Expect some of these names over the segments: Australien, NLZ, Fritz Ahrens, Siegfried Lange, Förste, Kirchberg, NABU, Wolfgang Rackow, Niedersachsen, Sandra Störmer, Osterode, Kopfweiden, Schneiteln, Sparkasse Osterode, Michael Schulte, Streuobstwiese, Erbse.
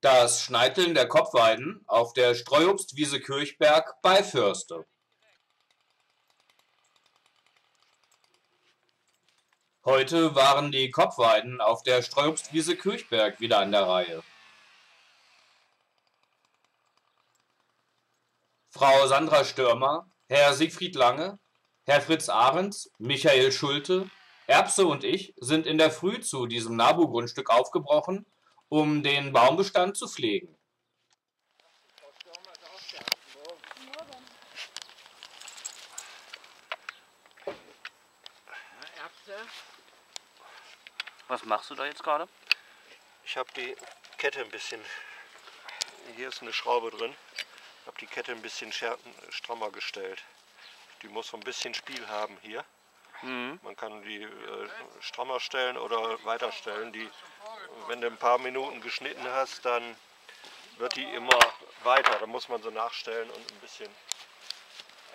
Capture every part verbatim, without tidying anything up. das Schneiteln der Kopfweiden auf der Streuobstwiese Kirchberg bei Förste. Heute waren die Kopfweiden auf der Streuobstwiese Kirchberg wieder an der Reihe. Frau Sandra Störmer, Herr Siegfried Lange, Herr Fritz Ahrens, Michael Schulte, Erbse und ich sind in der Früh zu diesem N A B U-Grundstück aufgebrochen, um den Baumbestand zu pflegen. Was machst du da jetzt gerade? Ich habe die Kette ein bisschen, hier ist eine Schraube drin, ich habe die Kette ein bisschen schärfen, strammer gestellt. Die muss so ein bisschen Spiel haben hier. Mhm. Man kann die äh, strammer stellen oder weiter stellen. Die, wenn du ein paar Minuten geschnitten hast, dann wird die immer weiter. Da muss man sie nachstellen und ein bisschen,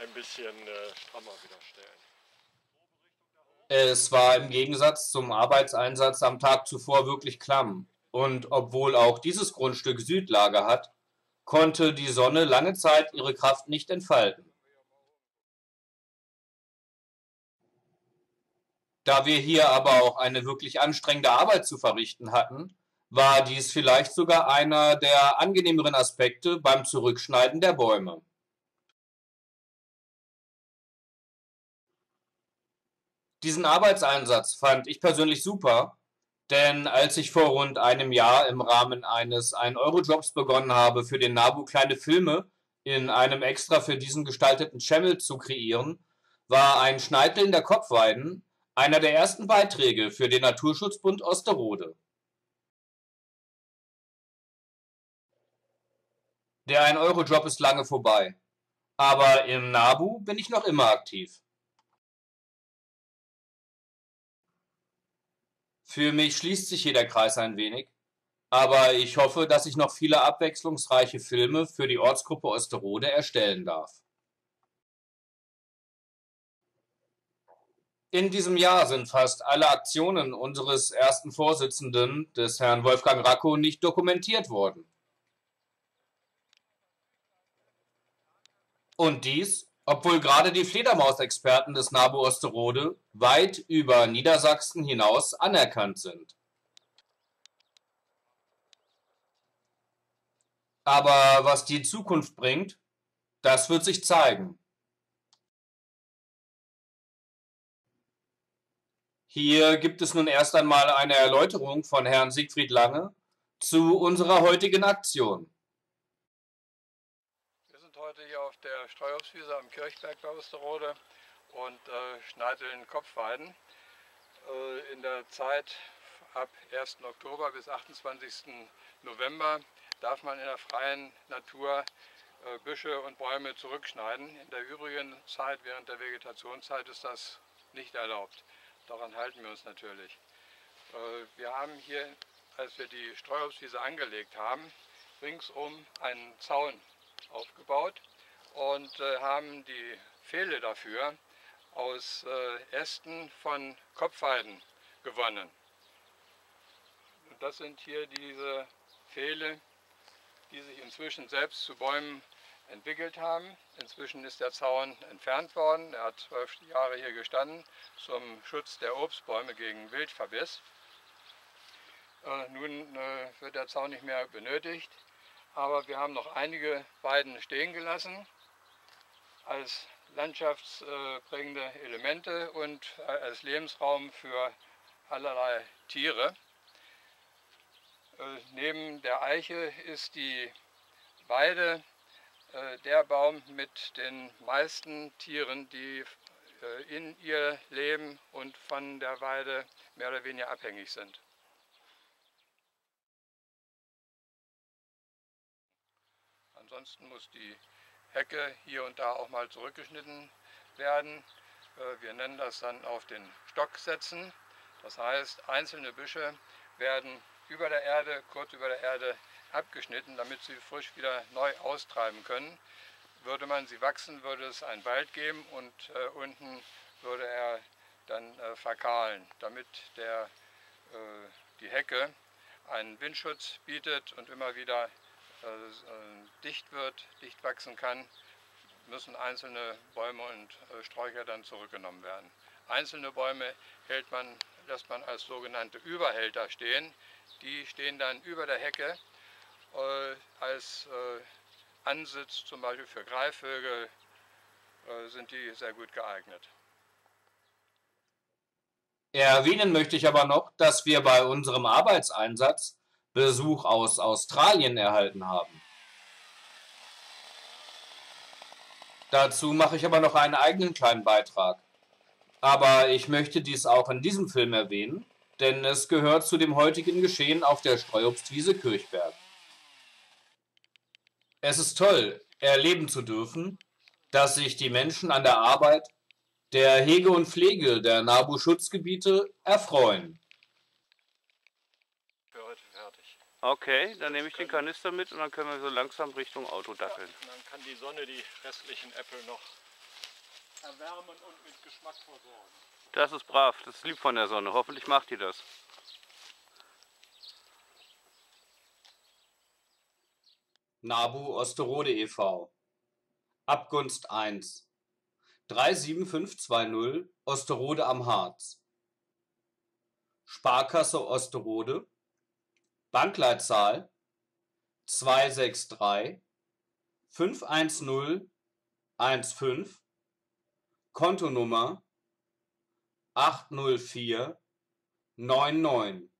ein bisschen äh, strammer wieder stellen. Es war im Gegensatz zum Arbeitseinsatz am Tag zuvor wirklich klamm. Und obwohl auch dieses Grundstück Südlage hat, konnte die Sonne lange Zeit ihre Kraft nicht entfalten. Da wir hier aber auch eine wirklich anstrengende Arbeit zu verrichten hatten, war dies vielleicht sogar einer der angenehmeren Aspekte beim Zurückschneiden der Bäume. Diesen Arbeitseinsatz fand ich persönlich super, denn als ich vor rund einem Jahr im Rahmen eines ein Euro Jobs begonnen habe, für den N A B U kleine Filme in einem extra für diesen gestalteten Channel zu kreieren, war ein Schneiteln der Kopfweiden einer der ersten Beiträge für den Naturschutzbund Osterode. Der ein Euro Job ist lange vorbei, aber im N A B U bin ich noch immer aktiv. Für mich schließt sich hier der Kreis ein wenig, aber ich hoffe, dass ich noch viele abwechslungsreiche Filme für die Ortsgruppe Osterode erstellen darf. In diesem Jahr sind fast alle Aktionen unseres ersten Vorsitzenden, des Herrn Wolfgang Rackow, nicht dokumentiert worden. Und dies, obwohl gerade die Fledermausexperten des N A B U Osterode weit über Niedersachsen hinaus anerkannt sind. Aber was die Zukunft bringt, das wird sich zeigen. Hier gibt es nun erst einmal eine Erläuterung von Herrn Siegfried Lange zu unserer heutigen Aktion. Hier auf der Streuobstwiese am Kirchberg bei Osterode und äh, schneideln Kopfweiden. Äh, in der Zeit ab ersten Oktober bis achtundzwanzigsten November darf man in der freien Natur äh, Büsche und Bäume zurückschneiden. In der übrigen Zeit, während der Vegetationszeit, ist das nicht erlaubt. Daran halten wir uns natürlich. Äh, wir haben hier, als wir die Streuobstwiese angelegt haben, ringsum einen Zaun aufgebaut und äh, haben die Pfähle dafür aus äh, Ästen von Kopfweiden gewonnen. Und das sind hier diese Pfähle, die sich inzwischen selbst zu Bäumen entwickelt haben. Inzwischen ist der Zaun entfernt worden. Er hat zwölf Jahre hier gestanden zum Schutz der Obstbäume gegen Wildverbiss. Äh, nun äh, wird der Zaun nicht mehr benötigt. Aber wir haben noch einige Weiden stehen gelassen als landschaftsprägende Elemente und als Lebensraum für allerlei Tiere. Neben der Eiche ist die Weide der Baum mit den meisten Tieren, die in ihr leben und von der Weide mehr oder weniger abhängig sind. Ansonsten muss die Hecke hier und da auch mal zurückgeschnitten werden. Wir nennen das dann auf den Stock setzen. Das heißt, einzelne Büsche werden über der Erde, kurz über der Erde abgeschnitten, damit sie frisch wieder neu austreiben können. Würde man sie wachsen, würde es einen Wald geben und äh, unten würde er dann äh, verkahlen, damit der, äh, die Hecke einen Windschutz bietet und immer wieder äh, dicht wird, dicht wachsen kann, müssen einzelne Bäume und äh, Sträucher dann zurückgenommen werden. Einzelne Bäume hält man, lässt man als sogenannte Überhälter stehen. Die stehen dann über der Hecke äh, als äh, Ansitz, zum Beispiel für Greifvögel, äh, sind die sehr gut geeignet. Erwähnen möchte ich aber noch, dass wir bei unserem Arbeitseinsatz Besuch aus Australien erhalten haben. Dazu mache ich aber noch einen eigenen kleinen Beitrag. Aber ich möchte dies auch in diesem Film erwähnen, denn es gehört zu dem heutigen Geschehen auf der Streuobstwiese Kirchberg. Es ist toll, erleben zu dürfen, dass sich die Menschen an der Arbeit der Hege und Pflege der N A B U-Schutzgebiete erfreuen. Für heute fertig. Okay, dann nehme ich den Kanister mit und dann können wir so langsam Richtung Auto dackeln. Ja, dann kann die Sonne die restlichen Äpfel noch erwärmen und mit Geschmack versorgen. Das ist brav, das ist lieb von der Sonne. Hoffentlich macht die das. N A B U Osterode e V Abgunst eins drei sieben fünf zwei null Osterode am Harz, Sparkasse Osterode, Bankleitzahl zwei sechs drei fünf eins null eins fünf, Kontonummer acht null vier neun neun.